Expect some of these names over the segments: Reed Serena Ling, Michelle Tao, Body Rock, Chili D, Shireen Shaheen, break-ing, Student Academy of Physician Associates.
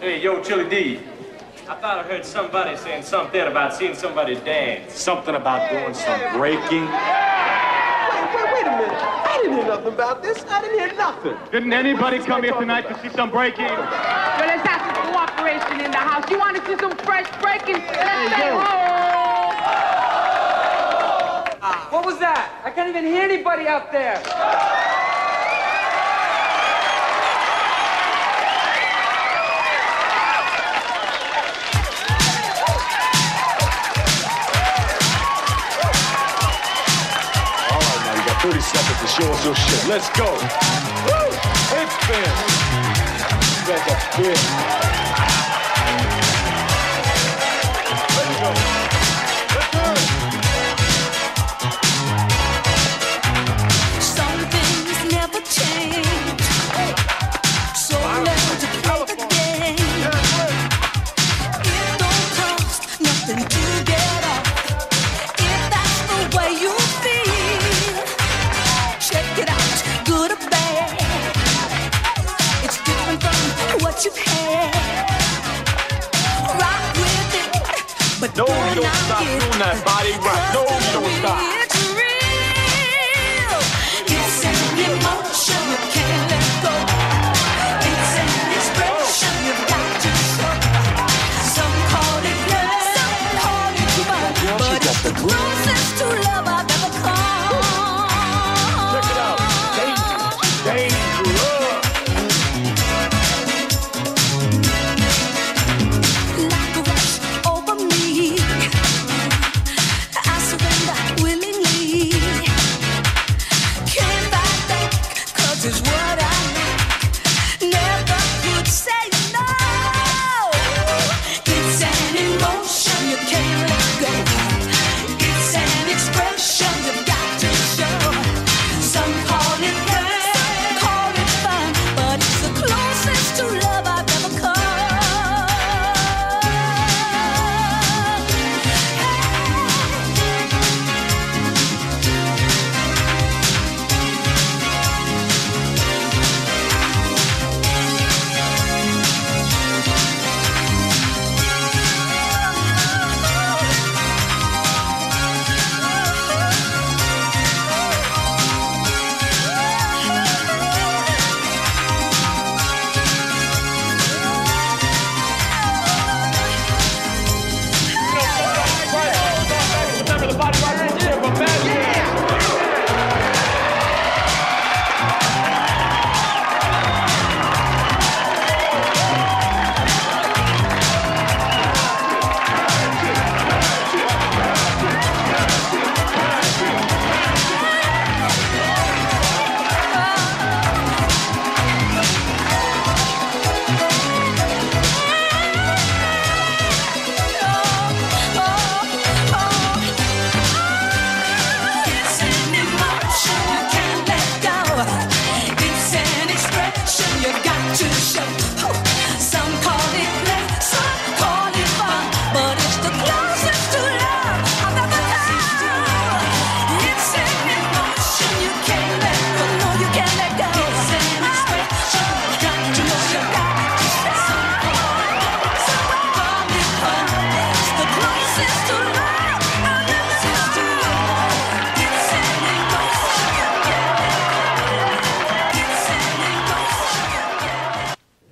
Hey, yo, Chili D. I thought I heard somebody saying something about seeing somebody dance. Something about doing some breaking. Wait a minute. I didn't hear nothing about this. I didn't hear nothing. Didn't anybody come here tonight to see some breaking? Well, let's have some cooperation in the house. You want to see some fresh breaking? Let's say ho! What was that? I can't even hear anybody out there. To show us your shit. Let's go. Woo! It's been. That's a bit. Let's go. Let's do it. Some things never change. So learn to play the game. It don't cost nothing to get up. If that's the way you feel. Check it out, good or bad. It's different from what you've had. Rock with it, but no, you don't stop doing that body rock. No, you don't stop. It's real. It's an emotion you can't let go. It's an expression you've got to show. Some call it love, some call it love, but it's the closest to love I've ever come.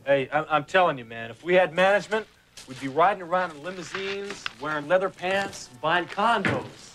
Hey, I'm telling you, man, if we had management, we'd be riding around in limousines, wearing leather pants, buying condos.